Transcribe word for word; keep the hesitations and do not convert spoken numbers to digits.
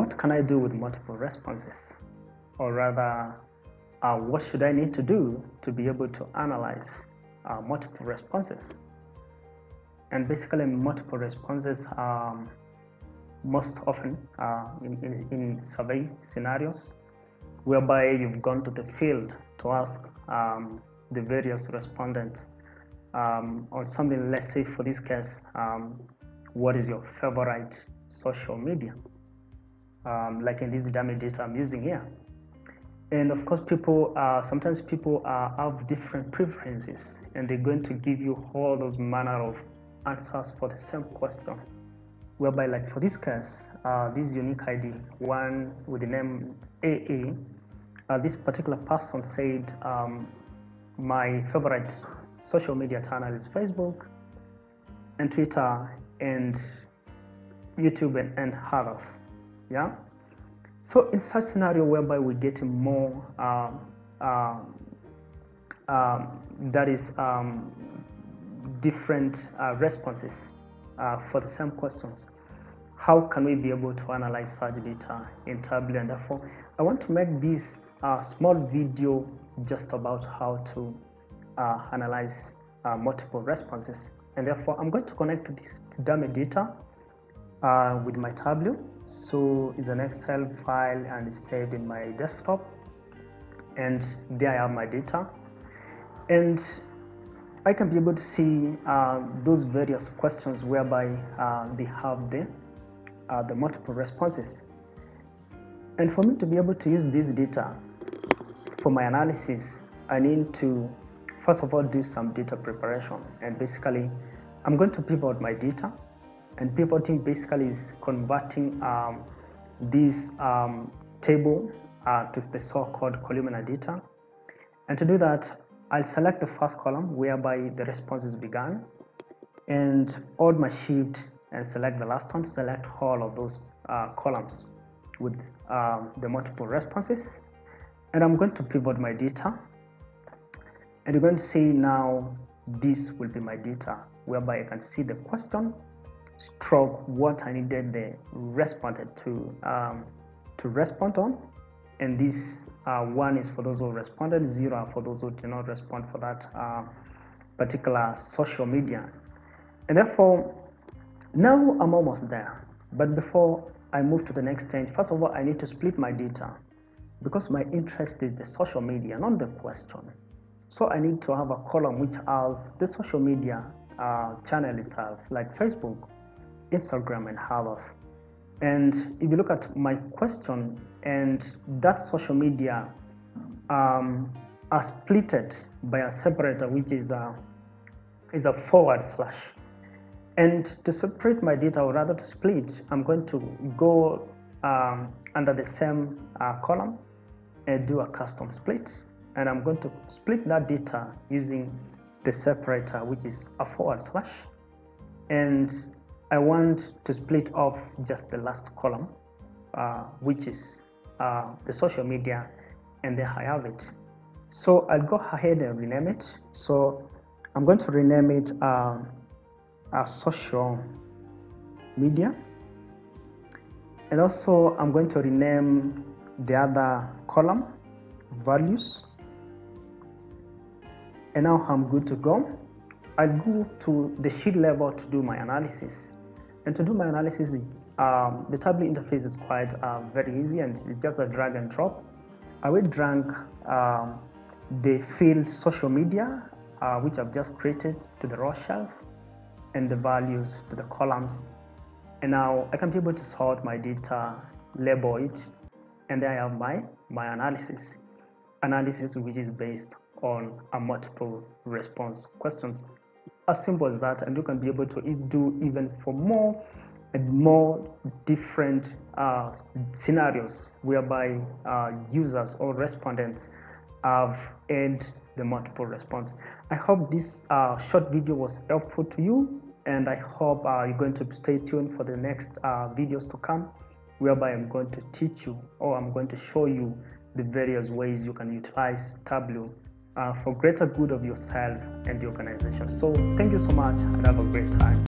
what can I do with multiple responses? Or rather, uh, what should I need to do to be able to analyze uh, multiple responses? And basically, multiple responses um, most often uh, in, in, in survey scenarios, whereby you've gone to the field to ask um, the various respondents um, on something. Let's say for this case, um, what is your favorite social media? Um, like in this dummy data I'm using here. And of course, people uh, sometimes people uh, have different preferences, and they're going to give you all those manner of answers for the same question. Whereby, like for this case, uh, this unique I D, one with the name A A, uh, this particular person said, um, my favorite social media channel is Facebook and Twitter and YouTube and, and others. Yeah. So in such scenario whereby we get more, uh, uh, uh, that is, um, different uh, responses uh, for the same questions. How can we be able to analyze such data in Tableau? And therefore, I want to make this uh, small video just about how to uh, analyze uh, multiple responses. And therefore, I'm going to connect this dummy data uh, with my Tableau. So it's an Excel file and it's saved in my desktop. And there I have my data. And I can be able to see uh, those various questions whereby uh, they have the, uh, the multiple responses. And for me to be able to use this data for my analysis, I need to first of all do some data preparation. And basically, I'm going to pivot my data. And pivoting basically is converting um, this um, table uh, to the so-called columnar data. And to do that, I'll select the first column whereby the responses began, and hold my shift and select the last one to select all of those uh, columns with uh, the multiple responses. And I'm going to pivot my data, and you're going to see now this will be my data whereby I can see the question, stroke what I needed the respondent to um, to respond on. And this uh, one is for those who responded, zero are for those who did not respond for that uh, particular social media. And therefore, now I'm almost there. But before I move to the next stage, first of all, I need to split my data because my interest is the social media, not the question. So I need to have a column which has the social media uh, channel itself, like Facebook, Instagram, and others. And if you look at my question, and that social media um, are splitted by a separator, which is a, is a forward slash. And to separate my data, or rather to split, I'm going to go um, under the same uh, column and do a custom split. And I'm going to split that data using the separator, which is a forward slash. And I want to split off just the last column, uh, which is uh, the social media, and then I have it. So I'll go ahead and rename it. So I'm going to rename it uh, uh, social media. And also I'm going to rename the other column values. And now I'm good to go. I'll go to the sheet level to do my analysis. And to do my analysis, um, the Tableau interface is quite uh, very easy, and it's just a drag and drop. I will drag uh, the field social media, uh, which I've just created, to the row shelf, and the values to the columns. And now I can be able to sort my data, label it, and then I have my, my analysis. Analysis which is based on a multiple response questions. As simple as that, and you can be able to do even for more and more different uh, scenarios whereby uh, users or respondents have had the multiple response. I hope this uh, short video was helpful to you, and I hope uh, you're going to stay tuned for the next uh, videos to come, whereby I'm going to teach you, or I'm going to show you the various ways you can utilize Tableau uh, for greater good of yourself and the organization. So thank you so much, and have a great time.